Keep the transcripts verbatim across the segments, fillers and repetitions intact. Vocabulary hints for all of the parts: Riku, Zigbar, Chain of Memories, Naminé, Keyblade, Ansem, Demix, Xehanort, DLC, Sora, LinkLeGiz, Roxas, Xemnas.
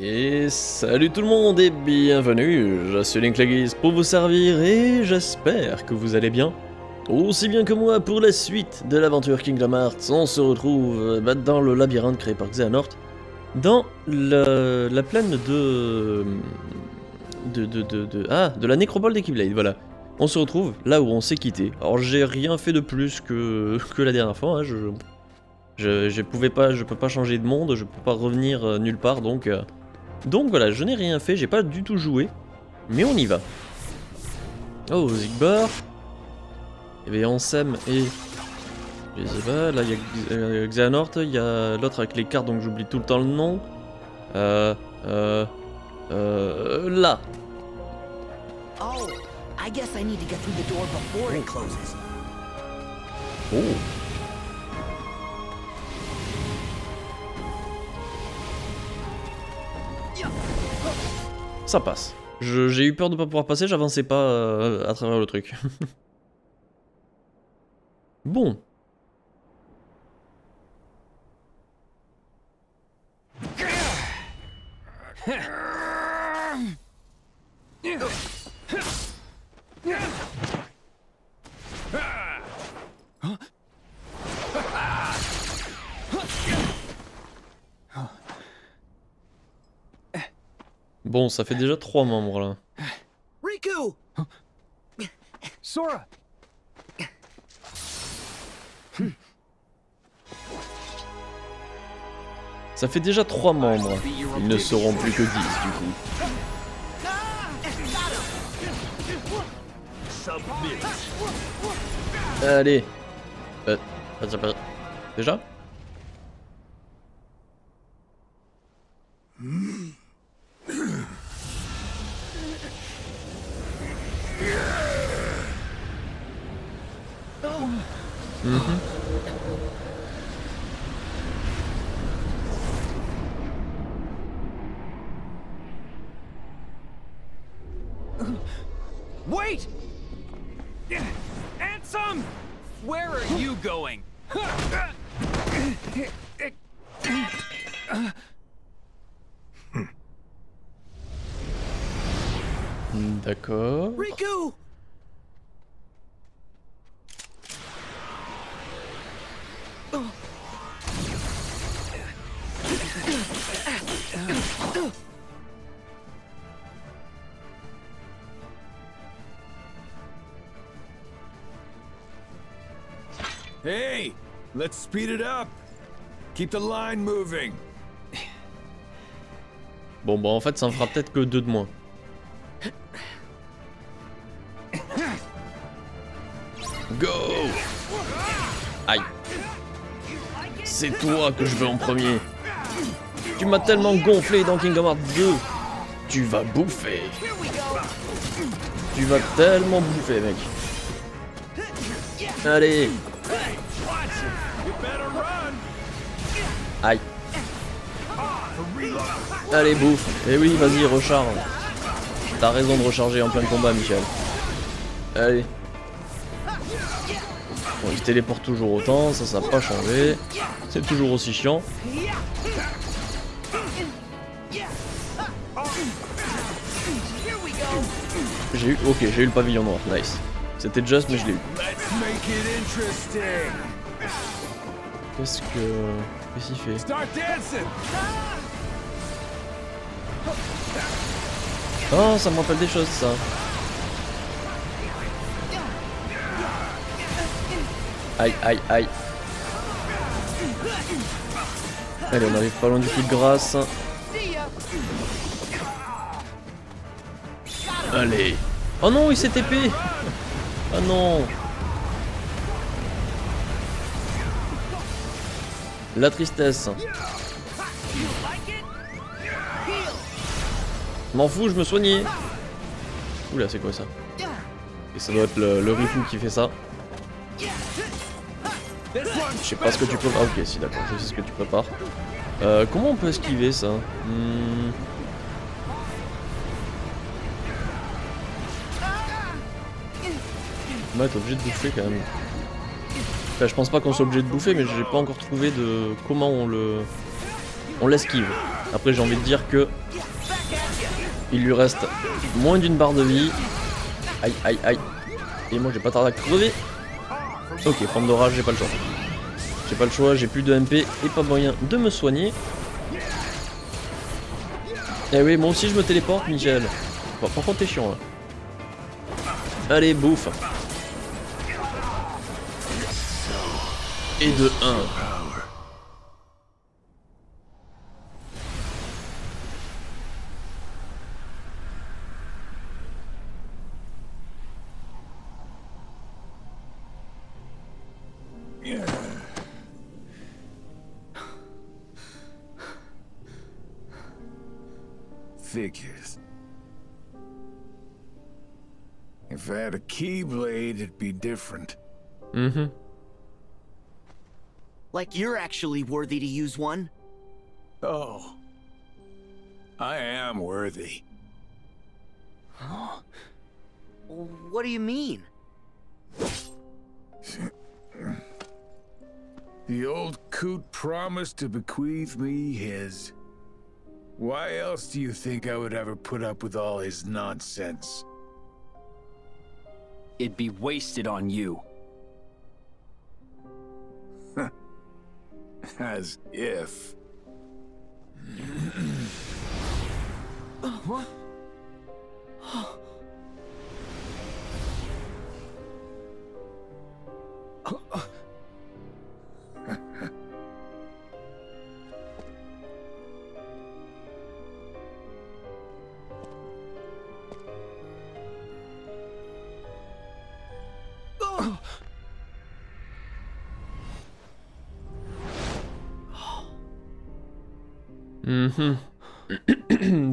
Et salut tout le monde et bienvenue, je suis LinkLeGiz pour vous servir et j'espère que vous allez bien. Aussi bien que moi pour la suite de l'aventure Kingdom Hearts, on se retrouve bah, dans le labyrinthe créé par Xehanort, dans le, la plaine de... De, de, de, de... Ah, de la nécropole des Keyblade, voilà. On se retrouve là où on s'est quitté. Alors j'ai rien fait de plus que, que la dernière fois, hein, je... Je, je pouvais pas, je peux pas changer de monde, je peux pas revenir euh, nulle part, donc... Euh, donc voilà, je n'ai rien fait, j'ai pas du tout joué, mais on y va. Oh, Zigbar. Il y avait Ansem et... Je sais pas, là il y a euh, Xehanort, il y a l'autre avec les cartes, donc j'oublie tout le temps le nom. Euh... Euh... Euh... Là. Oh, I guess I need to get through the door before it closes. Oh. Ça passe. J'ai eu peur de ne pas pouvoir passer, j'avançais pas euh, à travers le truc. Bon. Bon, ça fait déjà trois membres là. Riku, Sora. Ça fait déjà trois membres. Ils ne seront plus que dix du coup. Allez. Euh, déjà? Wait! Ansem! Where are you going? D'accord. Riku! Hey, let's speed it up. Keep the line moving. Bon bah en fait ça en fera peut-être que deux de moins. Go. Aïe. C'est toi que je veux en premier. Tu m'as tellement gonflé dans Kingdom Hearts deux. Tu vas bouffer. Tu vas tellement bouffer mec. Allez. Aïe. Allez bouffe. Et oui vas-y recharge. T'as raison de recharger en plein combat Michel. Allez. Bon il téléporte toujours autant, ça ça n'a pas changé. C'est toujours aussi chiant. J'ai eu, ok j'ai eu le pavillon noir, nice. C'était just mais je l'ai eu. Qu'est-ce que... Qu'est-ce qu'il fait? Oh, ça me rappelle des choses, ça. Aïe, aïe, aïe. Allez, on arrive pas loin du coup de grâce. Allez. Oh non, il s'est T P. Oh non. La tristesse. M'en fous, je me soignais. Oula, c'est quoi ça? Et ça doit être le, le Riku qui fait ça. Je sais pas ce que tu peux... Ah ok, si d'accord, je sais ce que tu prépares. Euh, comment on peut esquiver ça? hmm. Ouais, t'es obligé de bouffer quand même. Enfin, je pense pas qu'on soit obligé de bouffer, mais j'ai pas encore trouvé de comment on le on l'esquive. Après j'ai envie de dire que il lui reste moins d'une barre de vie. Aïe aïe aïe. Et moi j'ai pas tardé à crever. Ok, forme d'orage, j'ai pas le choix. J'ai pas le choix, j'ai plus de M P et pas moyen de me soigner. Eh oui, moi aussi je me téléporte, Michel. Bon, par contre t'es chiant là. Allez, bouffe. Et de un. Figures. If I had a Keyblade, it'd be different. Mm-hmm. Like you're actually worthy to use one. Oh. I am worthy. Huh? What do you mean? The old coot promised to bequeath me his. Why else do you think I would ever put up with all his nonsense? It'd be wasted on you. As if. What?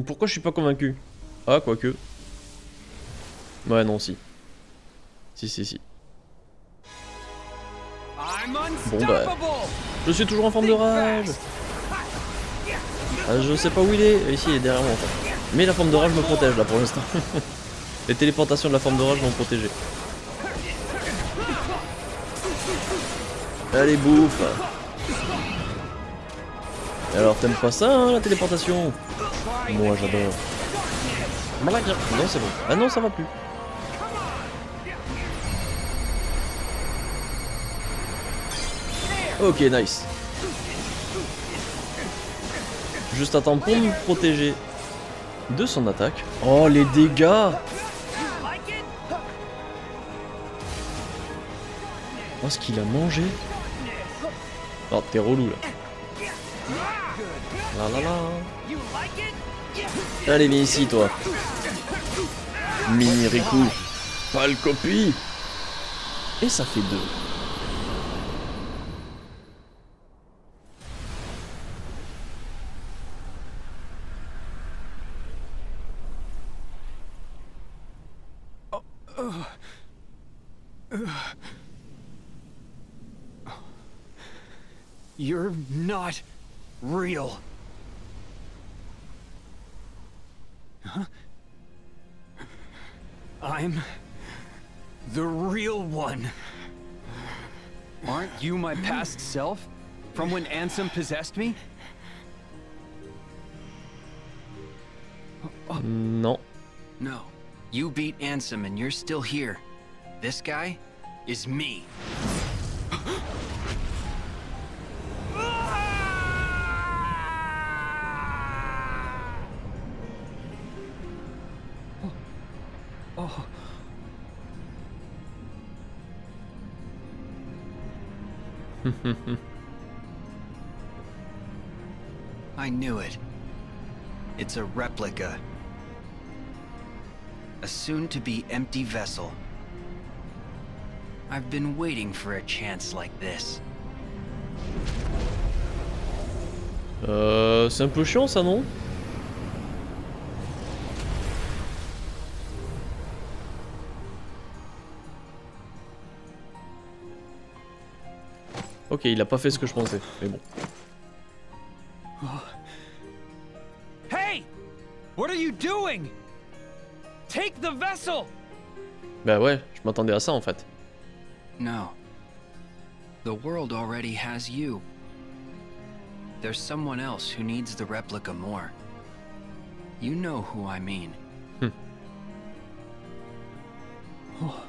Pourquoi je suis pas convaincu? Ah, quoique. Ouais, non, si. Si, si, si. Bon, bah. Je suis toujours en forme de rage. Ah, je sais pas où il est. Ici, il est derrière moi, en fait. Mais la forme de rage me protège, là, pour l'instant. Les téléportations de la forme de rage m'ont protégé. Allez, bouffe. Alors, t'aimes pas ça, hein, la téléportation? Moi, j'adore. Non, c'est bon. Ah non, ça va plus. Ok, nice. Juste à temps pour nous protéger de son attaque. Oh, les dégâts! Oh, ce qu'il a mangé. Oh, t'es relou, là. La la la. Allez, viens ici, toi. Mini Riku. Pas le copie. Et ça fait deux. You're not real. Huh? I'm the real one. Aren't you my past self? From when Ansem possessed me? No. No. You beat Ansem and you're still here. This guy is me. I knew it. It's a replica. A soon-to-be empty vessel. I've been waiting for a chance like this. Euh, c'est un peu chiant ça, non? Ok, il a pas fait ce que je pensais, mais bon. Hey, what are you doing? Take the vessel. Bah ouais, je m'attendais à ça en fait. No. The world already has you. There's someone else who needs the replica more. You know who I mean. Hmm. Oh.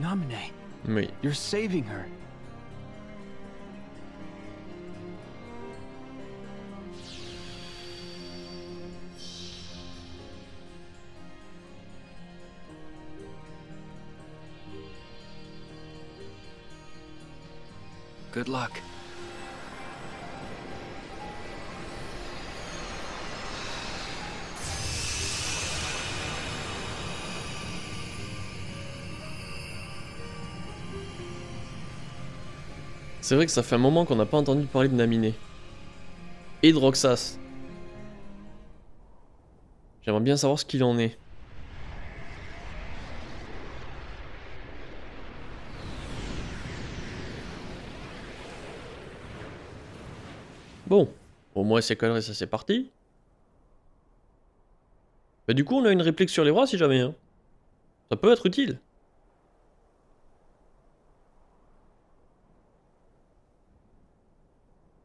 Naminé. Oui. You're saving her. Good luck. C'est vrai que ça fait un moment qu'on n'a pas entendu parler de Naminé. Et de Roxas. J'aimerais bien savoir ce qu'il en est. Bon, au moins c'est colleré, ça c'est parti. Bah du coup on a une réplique sur les rois si jamais. Hein. Ça peut être utile.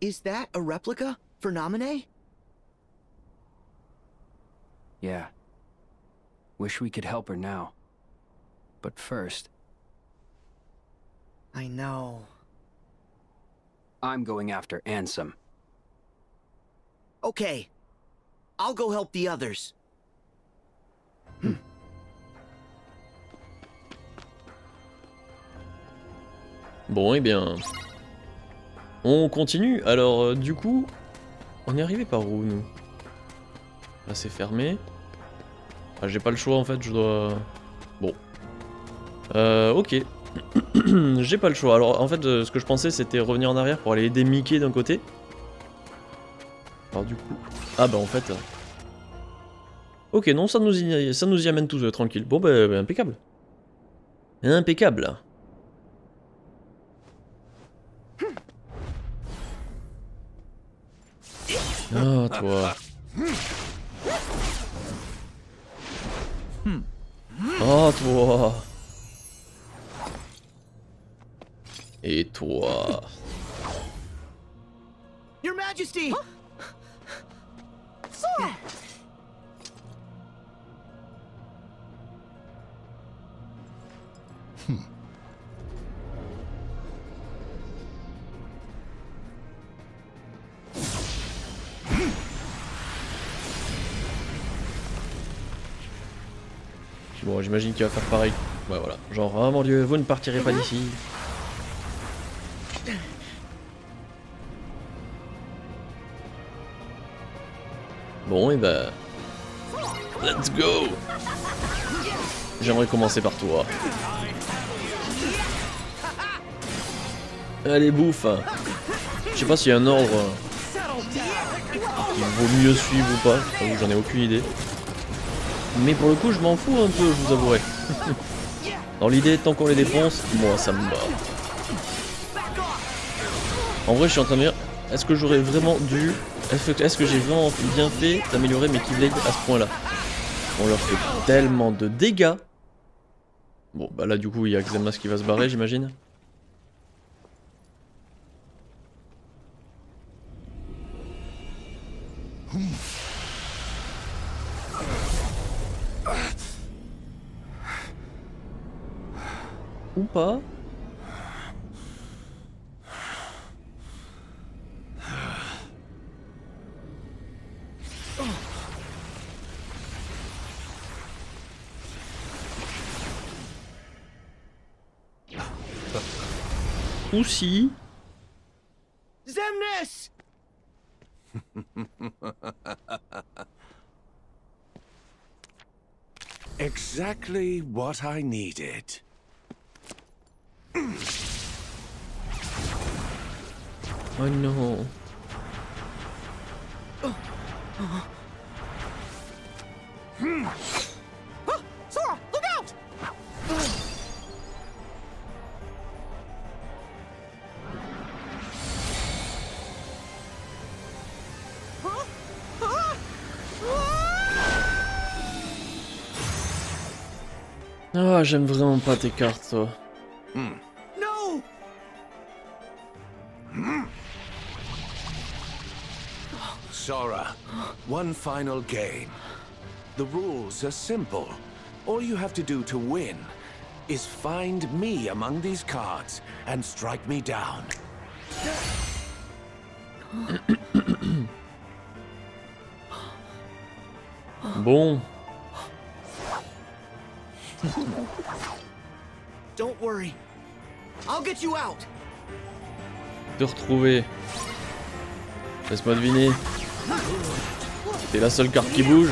Is that a replica for Naminé? Yeah. Wish we could help her now. But first... I know. I'm going after Ansem. Okay. I'll go help the others. Hmm. Bon, eh bien... On continue, alors euh, du coup, on est arrivé par où nous? Là c'est fermé. Ah, j'ai pas le choix en fait, je dois... Bon. Euh, ok. J'ai pas le choix, alors en fait euh, ce que je pensais c'était revenir en arrière pour aller aider Mickey d'un côté. Alors du coup... Ah bah en fait... Euh... Ok non, ça nous y, ça nous y amène tous, euh, tranquille. Bon bah, bah impeccable. Impeccable. Ah, toi. Ah, toi. Et toi. Your Majesty. Sora. Bon, j'imagine qu'il va faire pareil. Ouais, voilà. Genre, ah mon dieu, vous ne partirez pas d'ici. Bon, et bah... Let's go! J'aimerais commencer par toi. Allez, bouffe! Je sais pas s'il y a un ordre... qu'il vaut mieux suivre ou pas. J'en ai aucune idée. Mais pour le coup, je m'en fous un peu, je vous avouerai. Dans l'idée, tant qu'on les dépense, moi ça me bat. En vrai, je suis en train de dire, est-ce que j'aurais vraiment dû... Est-ce que j'ai vraiment bien fait d'améliorer mes Keyblade à ce point-là? On leur fait tellement de dégâts. Bon, bah là, du coup, il y a Xemnas qui va se barrer, j'imagine. Ou pas. Ou si. Xemnas. Exactly what I needed. Oh non. Oh, Sora, look out! Ah, j'aime vraiment pas tes cartes, toi. Non. Sora. One final game. The rules are simple. All you have to do to win is find me among these cards and strike me down. Bon. Don't worry. I'll get you out. De retrouver. Laisse-moi deviner. C'est la seule carte qui bouge.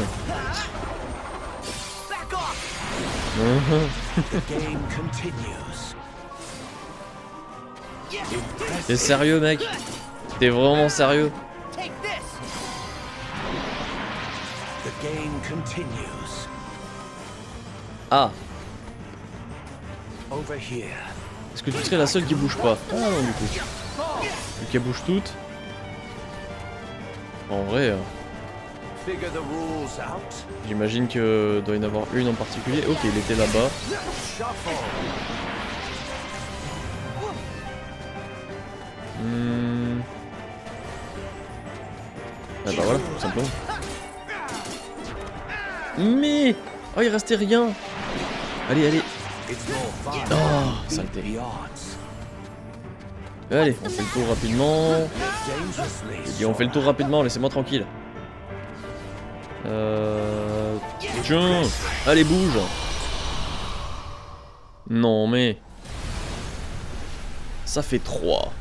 T'es sérieux, mec? T'es vraiment sérieux? Ah. Est-ce que tu serais la seule qui bouge pas? Ah non, du coup. Vu qu'elle bouge toutes. En vrai. Euh... J'imagine que doit y en avoir une en particulier. Ok, il était là-bas. Hmm. Ah bah voilà, tout simplement. Mais oh, il restait rien. Allez, allez. Oh, saleté. Allez, on fait le tour rapidement. Et on fait le tour rapidement, laissez-moi tranquille. Euh... Tiens, allez, bouge. Non mais... Ça fait trois.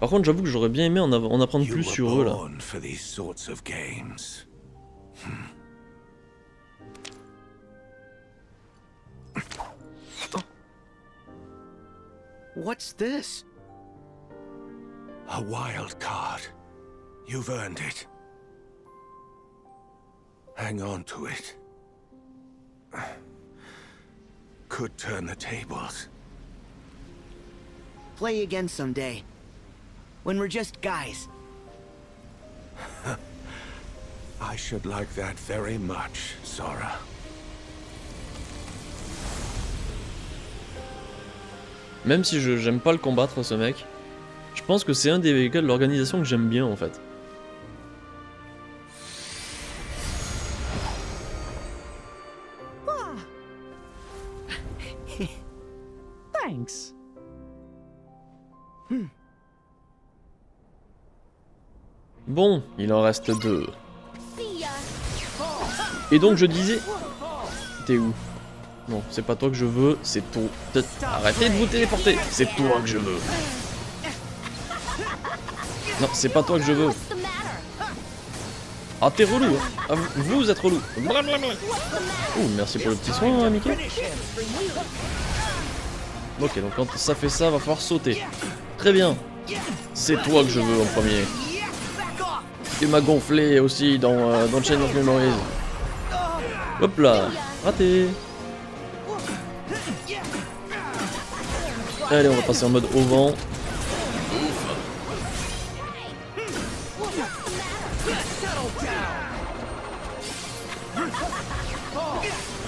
Par contre, j'avoue que j'aurais bien aimé en, en apprendre plus sur eux là. What's this? A wild card. You've earned it. Hang on to it. Could turn the tables. Play again someday. When we're just guys. I should like that very much, Sora. Même si je j'aime pas le combattre, ce mec. Je pense que c'est un des véhicules de l'organisation que j'aime bien en fait. Thanks. Hmm. Bon, il en reste deux. Et donc je disais... T'es où? Non, c'est pas toi que je veux, c'est ton... Arrêtez de vous téléporter. C'est toi que je veux. Non, c'est pas toi que je veux. Ah, t'es relou, hein. Ah, vous, vous êtes relou. Ouh, merci pour le petit soin, hein, Mickey. Ok, donc quand ça fait ça, va falloir sauter. Très bien. C'est toi que je veux en premier. Tu m'as gonflé aussi dans, euh, dans Chain of Memories. Hop là, raté. Allez, on va passer en mode au vent.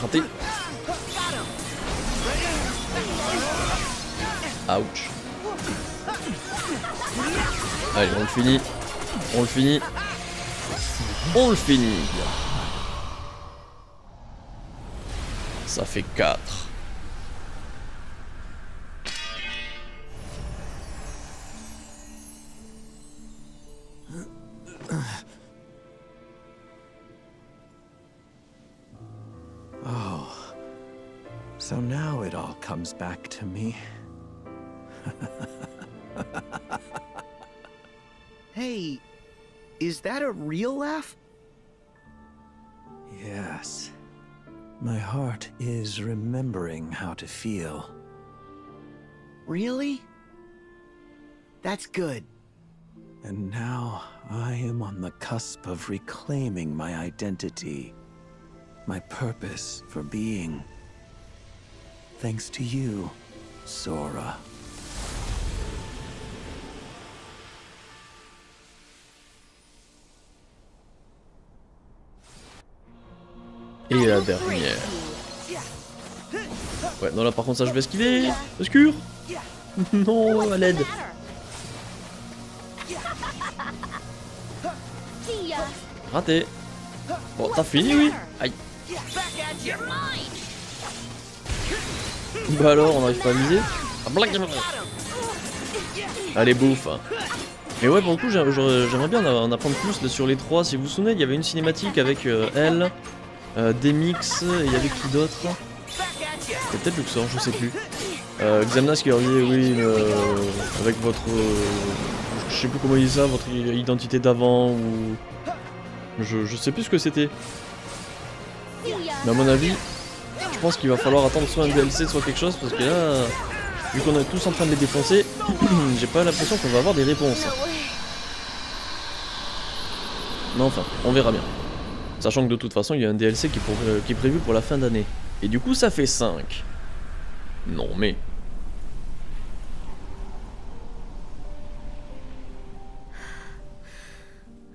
Raté. Ouch. Allez, on le finit. On le finit. On le finit. Ça fait quatre. Oh. So now it all comes back to me. Hey, is that a real laugh? Yes. My heart is remembering how to feel. Really? That's good. And now I am on the cusp of reclaiming my identity, my purpose for being. Thanks to you, Sora. Et la dernière. Ouais, non là par contre ça je vais esquiver. Obscur. Non, à l'aide. Raté. Bon, t'as fini, oui. Aïe. Bah alors, on n'arrive pas à miser. Allez, bouffe. Mais ouais, pour le coup, j'aimerais bien en apprendre plus sur les trois. Si vous vous souvenez, il y avait une cinématique avec elle, Demix, et il y avait qui d'autre? C'était peut-être Luxor, je sais plus. Euh, Xemnas qui revient, oui, euh, avec votre... Euh, je sais plus comment il dit ça, votre identité d'avant, ou... Je, je sais plus ce que c'était. Mais à mon avis, je pense qu'il va falloir attendre soit un D L C, soit quelque chose, parce que là, vu qu'on est tous en train de les défoncer, j'ai pas l'impression qu'on va avoir des réponses. Mais enfin, on verra bien. Sachant que de toute façon, il y a un D L C qui est, pour, euh, qui est prévu pour la fin d'année. Et du coup, ça fait cinq. Non mais...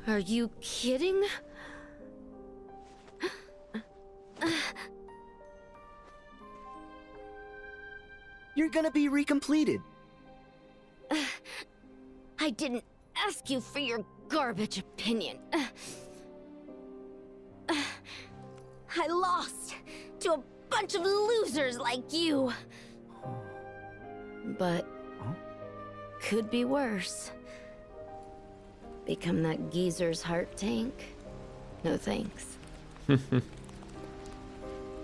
Are you kidding? You're gonna be recompleted. Uh, I didn't ask you for your garbage opinion. Uh, uh, I lost to a bunch of losers like you. But could be worse. Become that geezer's heart tank? No thanks.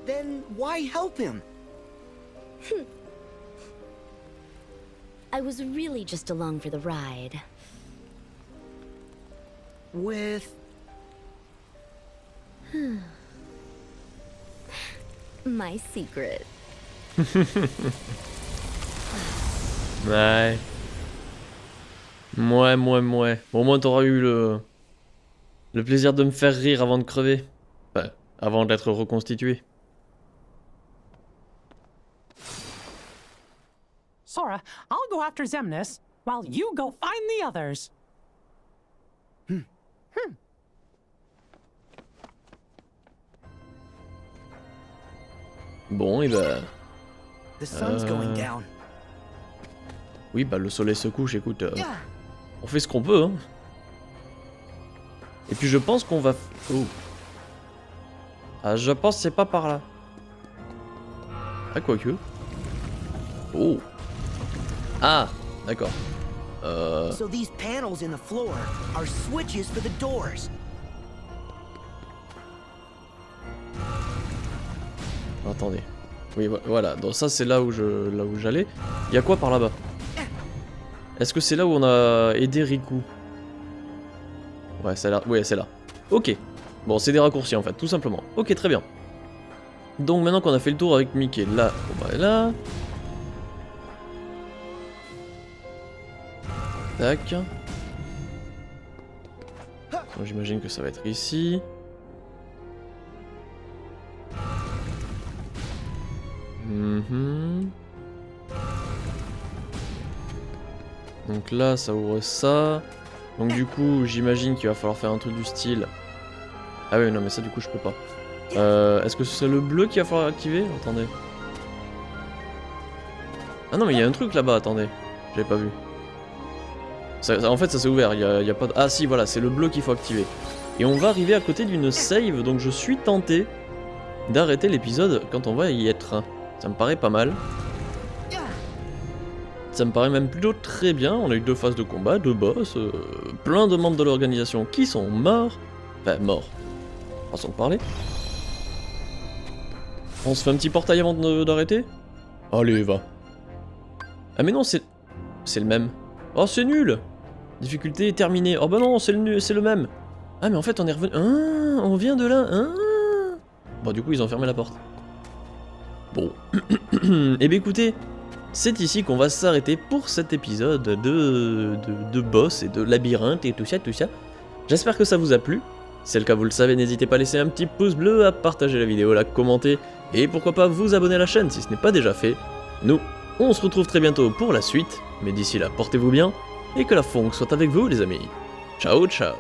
Then why help him? I was really just along for the ride. With... my secret. Ouais. Mouais, mouais, mouais. Bon, au moins t'auras eu le... le plaisir de me faire rire avant de crever. Enfin, avant d'être reconstitué. Sora, I'll go after Xemnas, while you go find the others. Hmm. Hmm. Bon, et bah... The sun's euh... going down. Oui, bah le soleil se couche, écoute, euh, on fait ce qu'on peut, hein. Et puis je pense qu'on va... Oh. Ah, je pense que c'est pas par là. Ah, quoique. Oh. Ah, d'accord. Euh... Attendez. Oui, voilà. Donc ça, c'est là où je, là où j'allais. Il y a quoi par là-bas? Est-ce que c'est là où on a aidé Riku? Ouais, c'est là. Ouais, c'est là. Ok. Bon, c'est des raccourcis en fait, tout simplement. Ok, très bien. Donc maintenant qu'on a fait le tour avec Mickey, là, on va là. Tac. J'imagine que ça va être ici. Mhm. Donc là, ça ouvre ça. Donc du coup, j'imagine qu'il va falloir faire un truc du style. Ah oui, non, mais ça, du coup, je peux pas. Euh, Est-ce que ce serait le bleu qu'il va falloir activer? Attendez. Ah non, mais il y a un truc là-bas, attendez. J'avais pas vu. Ça, ça, en fait, ça s'est ouvert. Y a, y a pas de... Ah si, voilà, c'est le bleu qu'il faut activer. Et on va arriver à côté d'une save, donc je suis tenté d'arrêter l'épisode quand on va y être. Ça me paraît pas mal. Ça me paraît même plutôt très bien, on a eu deux phases de combat, deux boss, euh, plein de membres de l'organisation qui sont morts. Enfin, morts, façon de parler. On se fait un petit portail avant d'arrêter? Allez, va. Ah mais non, c'est... c'est le même. Oh, c'est nul. Difficulté terminée. Oh bah non, c'est le, c'est le même. Ah mais en fait, on est revenu... Ah, on vient de là, ah. Bon, du coup, ils ont fermé la porte. Bon. Eh bien, écoutez... C'est ici qu'on va s'arrêter pour cet épisode de, de, de boss et de labyrinthe et tout ça, tout ça. J'espère que ça vous a plu. Si c'est le cas, vous le savez, n'hésitez pas à laisser un petit pouce bleu, à partager la vidéo, la commenter et pourquoi pas vous abonner à la chaîne si ce n'est pas déjà fait. Nous, on se retrouve très bientôt pour la suite, mais d'ici là, portez-vous bien et que la fonk soit avec vous les amis. Ciao, ciao.